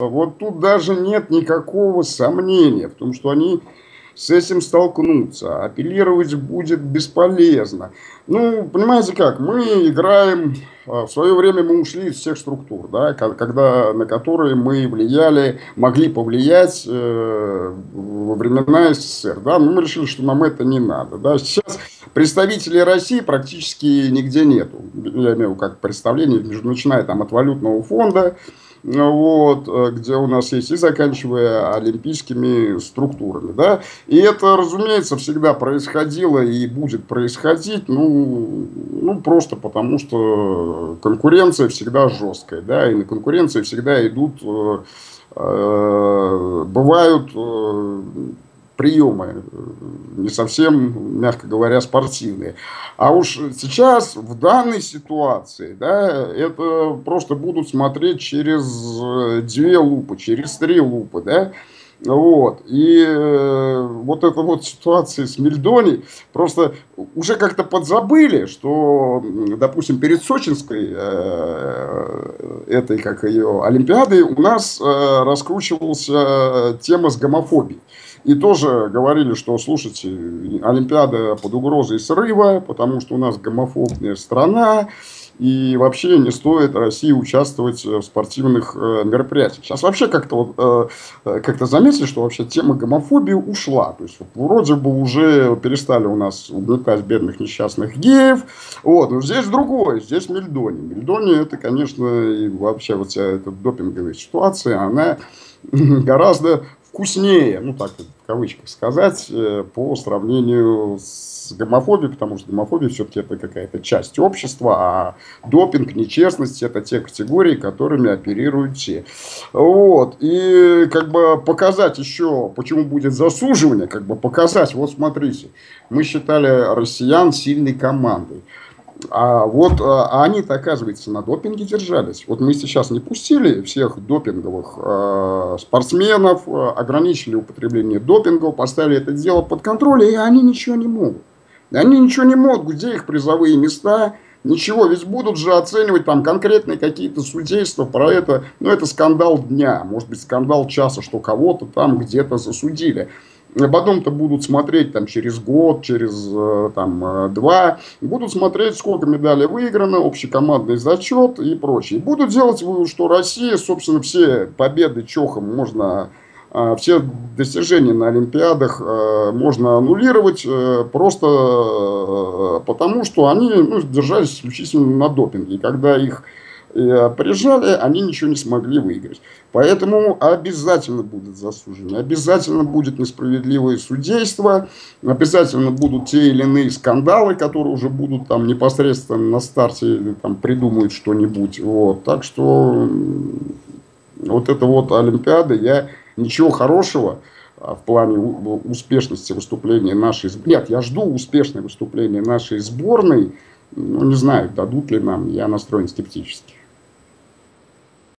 Вот тут даже нет никакого сомнения в том, что они с этим столкнутся. Апеллировать будет бесполезно. Ну, понимаете как, мы играем... В свое время мы ушли из всех структур, да, на которые мы влияли, могли повлиять во времена СССР. Да, но мы решили, что нам это не надо. Да. Сейчас представителей России практически нигде нету. Я имею как представление, начиная там от валютного фонда, вот, где у нас есть, и заканчивая олимпийскими структурами, да, и это, разумеется, всегда происходило и будет происходить, ну просто потому, что конкуренция всегда жесткая, да, и на конкуренции всегда идут, бывают приемы, не совсем, мягко говоря, спортивные. А уж сейчас, в данной ситуации, да, это просто будут смотреть через 2 лупы, через 3 лупы, да. Вот. И вот эта вот ситуация с Мельдоний, просто уже как-то подзабыли, что, допустим, перед Сочинской, этой, как ее, Олимпиадой, у нас раскручивалась тема с гомофобией. И тоже говорили, что, слушайте, Олимпиада под угрозой срыва, потому что у нас гомофобная страна, и вообще не стоит России участвовать в спортивных мероприятиях. Сейчас вообще как-то заметили, что вообще тема гомофобии ушла. То есть, вроде бы уже перестали у нас угнетать бедных несчастных геев. Вот. Но здесь другое, здесь Мельдоний. Мельдоний, это, конечно, и вообще вот вся эта допинговая ситуация, она гораздо... вкуснее, ну так в кавычках сказать, по сравнению с гомофобией, потому что гомофобия все-таки это какая-то часть общества, а допинг, нечестность — это те категории, которыми оперируют все. Вот. И как бы показать еще, почему будет засуживание, как бы показать, вот смотрите, мы считали россиян сильной командой. А вот они-то, оказывается, на допинге держались. Вот мы сейчас не пустили всех допинговых спортсменов, ограничили употребление допинга, поставили это дело под контроль, и они ничего не могут. Они ничего не могут, где их призовые места, ничего, ведь будут же оценивать там конкретные какие-то судейства про это, ну это скандал дня, может быть скандал часа, что кого-то там где-то засудили. Потом-то будут смотреть там, через год, через там, 2. Будут смотреть, сколько медалей выиграно, общекомандный зачет и прочее. Будут делать вывод, что Россия, собственно, все победы чохом можно... Все достижения на Олимпиадах можно аннулировать просто потому, что они держались исключительно на допинге. И когда их прижали, они ничего не смогли выиграть. Поэтому обязательно будет засуждение, обязательно будет несправедливое судейство, обязательно будут те или иные скандалы, которые уже будут там непосредственно на старте там, придумают что-нибудь. Вот. Так что вот эта вот Олимпиада, я ничего хорошего в плане успешности выступления нашей... Нет, я жду успешное выступление нашей сборной. Ну, не знаю, дадут ли нам, я настроен скептически.